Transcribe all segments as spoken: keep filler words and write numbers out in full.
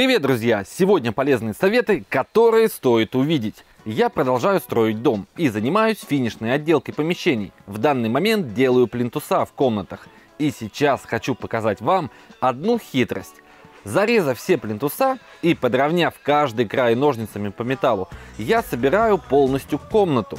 Привет, друзья! Сегодня полезные советы, которые стоит увидеть. Я продолжаю строить дом и занимаюсь финишной отделкой помещений. В данный момент делаю плинтуса в комнатах. И сейчас хочу показать вам одну хитрость. Зарезав все плинтуса и подровняв каждый край ножницами по металлу, я собираю полностью комнату.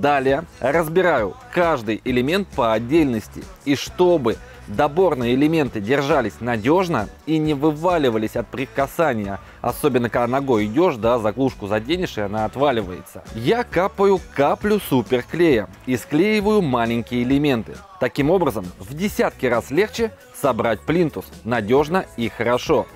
Далее разбираю каждый элемент по отдельности. И чтобы доборные элементы держались надежно и не вываливались от прикасания, особенно когда ногой идешь, да, заглушку заденешь, и она отваливается, я капаю каплю суперклея и склеиваю маленькие элементы. Таким образом, в десятки раз легче собрать плинтус надежно и хорошо.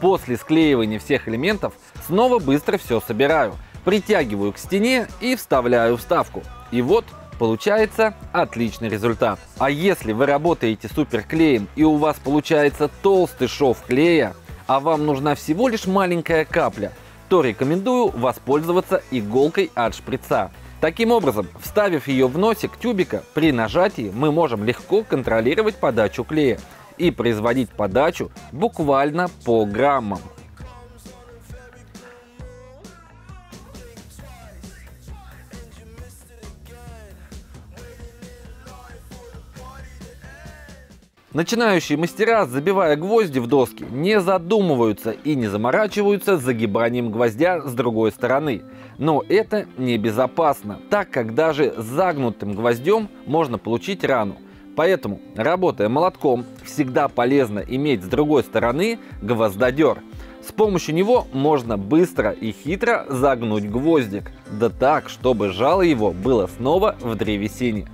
После склеивания всех элементов снова быстро все собираю, притягиваю к стене и вставляю вставку. И вот получается отличный результат. А если вы работаете суперклеем и у вас получается толстый шов клея, а вам нужна всего лишь маленькая капля, то рекомендую воспользоваться иголкой от шприца. Таким образом, вставив ее в носик тюбика, при нажатии мы можем легко контролировать подачу клея и производить подачу буквально по граммам. Начинающие мастера, забивая гвозди в доски, не задумываются и не заморачиваются с загибанием гвоздя с другой стороны. Но это небезопасно, так как даже с загнутым гвоздем можно получить рану. Поэтому, работая молотком, всегда полезно иметь с другой стороны гвоздодер. С помощью него можно быстро и хитро загнуть гвоздик, да так, чтобы жало его было снова в древесине.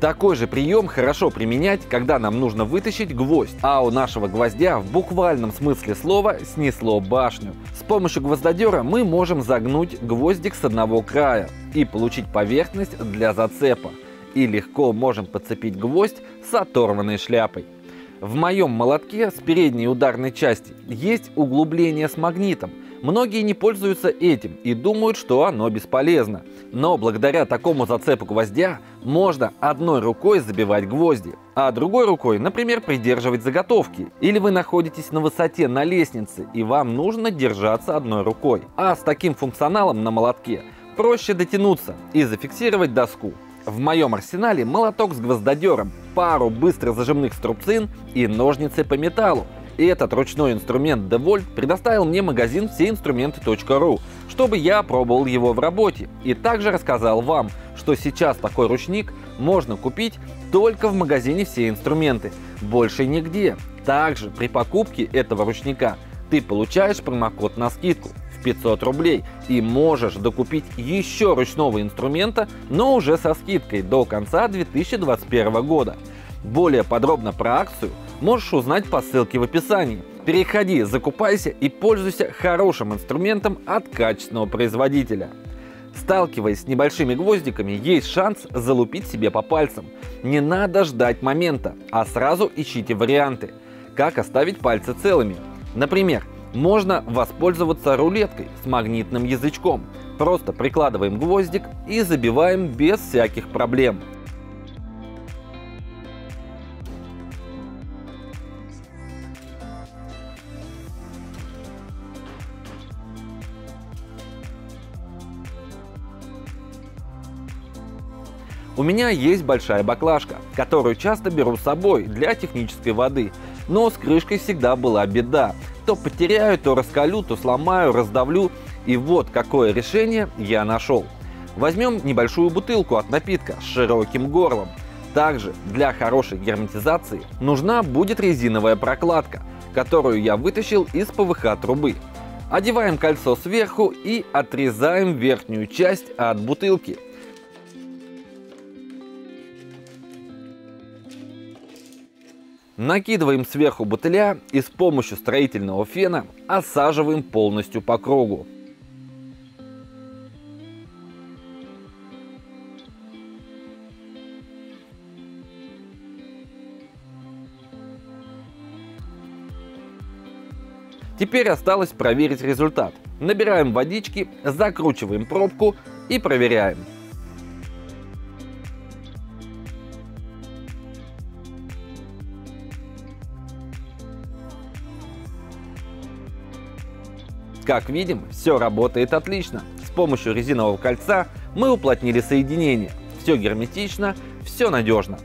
Такой же прием хорошо применять, когда нам нужно вытащить гвоздь, а у нашего гвоздя в буквальном смысле слова снесло башню. С помощью гвоздодера мы можем загнуть гвоздик с одного края и получить поверхность для зацепа. И легко можем подцепить гвоздь с оторванной шляпой. В моем молотке с передней ударной части есть углубление с магнитом. Многие не пользуются этим и думают, что оно бесполезно. Но благодаря такому зацепу гвоздя можно одной рукой забивать гвозди, а другой рукой, например, придерживать заготовки. Или вы находитесь на высоте на лестнице и вам нужно держаться одной рукой. А с таким функционалом на молотке проще дотянуться и зафиксировать доску. В моем арсенале молоток с гвоздодером, пару быстро зажимных струбцин и ножницы по металлу. И этот ручной инструмент девольт предоставил мне магазин все инструменты точка ру, чтобы я пробовал его в работе. И также рассказал вам, что сейчас такой ручник можно купить только в магазине «Все инструменты», больше нигде. Также при покупке этого ручника ты получаешь промокод на скидку в пятьсот рублей и можешь докупить еще ручного инструмента, но уже со скидкой до конца две тысячи двадцать первого года. Более подробно про акцию можешь узнать по ссылке в описании. Переходи, закупайся и пользуйся хорошим инструментом от качественного производителя. Сталкиваясь с небольшими гвоздиками, есть шанс залупить себе по пальцам. Не надо ждать момента, а сразу ищите варианты, как оставить пальцы целыми. Например, можно воспользоваться рулеткой с магнитным язычком. Просто прикладываем гвоздик и забиваем без всяких проблем. У меня есть большая баклажка, которую часто беру с собой для технической воды, но с крышкой всегда была беда. То потеряю, то раскалю, то сломаю, раздавлю. И вот какое решение я нашел. Возьмем небольшую бутылку от напитка с широким горлом. Также для хорошей герметизации нужна будет резиновая прокладка, которую я вытащил из ПВХ трубы. Одеваем кольцо сверху и отрезаем верхнюю часть от бутылки. Накидываем сверху бутыля и с помощью строительного фена осаживаем полностью по кругу. Теперь осталось проверить результат. Набираем водички, закручиваем пробку и проверяем. Как видим, все работает отлично. С помощью резинового кольца мы уплотнили соединение. Все герметично, все надежно.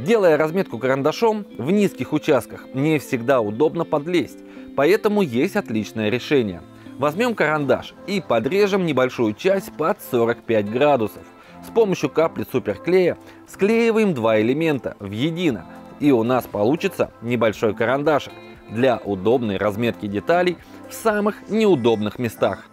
Делая разметку карандашом, в низких участках не всегда удобно подлезть, поэтому есть отличное решение. Возьмем карандаш и подрежем небольшую часть под сорок пять градусов. С помощью капли суперклея склеиваем два элемента в едино, и у нас получится небольшой карандашик для удобной разметки деталей в самых неудобных местах.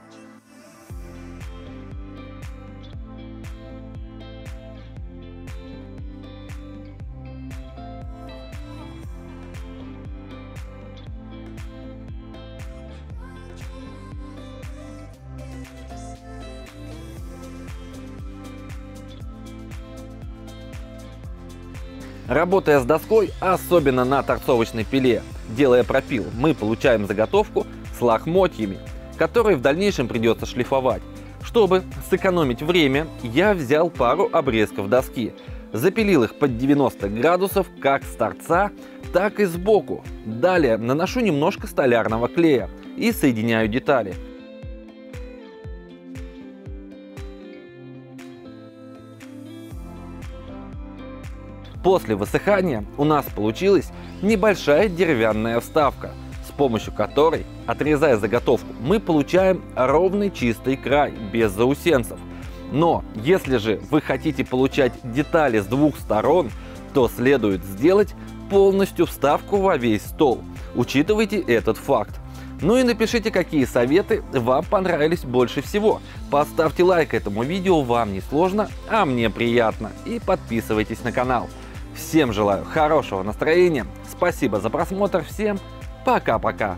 Работая с доской, особенно на торцовочной пиле, делая пропил, мы получаем заготовку с лохмотьями, которые в дальнейшем придется шлифовать. Чтобы сэкономить время, я взял пару обрезков доски, запилил их под девяносто градусов как с торца, так и сбоку. Далее наношу немножко столярного клея и соединяю детали. После высыхания у нас получилась небольшая деревянная вставка, с помощью которой, отрезая заготовку, мы получаем ровный чистый край без заусенцев. Но если же вы хотите получать детали с двух сторон, то следует сделать полностью вставку во весь стол. Учитывайте этот факт. Ну и напишите, какие советы вам понравились больше всего. Поставьте лайк этому видео, вам не сложно, а мне приятно. И подписывайтесь на канал. Всем желаю хорошего настроения, спасибо за просмотр, всем пока-пока.